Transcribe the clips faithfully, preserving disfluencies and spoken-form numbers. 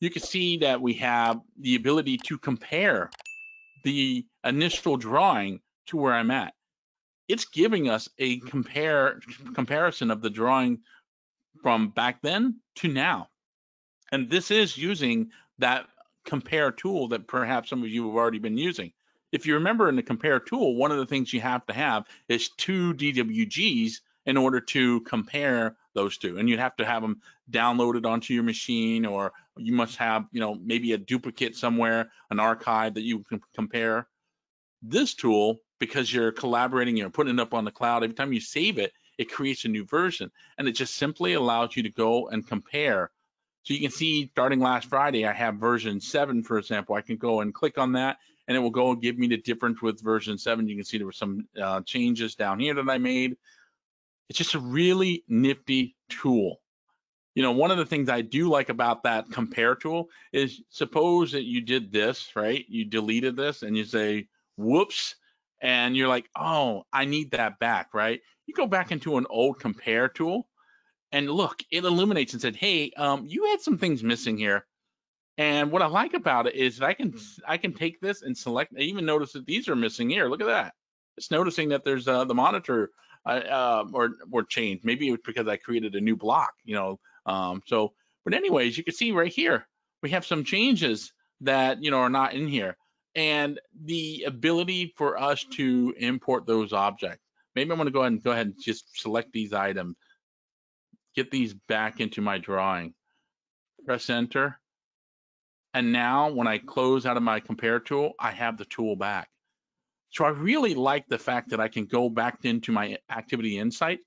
you can see that we have the ability to compare the initial drawing to where I'm at. It's giving us a compare comparison of the drawing from back then to now. And this is using that compare tool that perhaps some of you have already been using. If you remember in the compare tool, one of the things you have to have is two D W Gs in order to compare those two. And you'd have to have them downloaded onto your machine, or you must have, you know, maybe a duplicate somewhere, an archive that you can compare. This tool, because you're collaborating, you're putting it up on the cloud, every time you save it, it creates a new version. And it just simply allows you to go and compare. So you can see starting last Friday, I have version seven, for example. I can go and click on that, and it will go and give me the difference with version seven. You can see there were some uh, changes down here that I made. It's just a really nifty tool. You know, one of the things I do like about that compare tool is, suppose that you did this, right? You deleted this and you say, whoops, and you're like, oh, I need that back, right? You go back into an old compare tool, and look, it illuminates and said, hey, um, you had some things missing here. And what I like about it is that I can I can take this and select. I even notice that these are missing here. Look at that. It's noticing that there's uh, the monitor uh, or or changed. Maybe it was because I created a new block, you know. Um, so, but anyways, you can see right here we have some changes that you know are not in here, and the ability for us to import those objects. Maybe I'm going to go ahead and go ahead and just select these items, get these back into my drawing, press enter. And now when I close out of my compare tool, I have the tool back. So I really like the fact that I can go back into my Activity Insight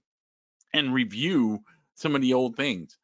and review some of the old things.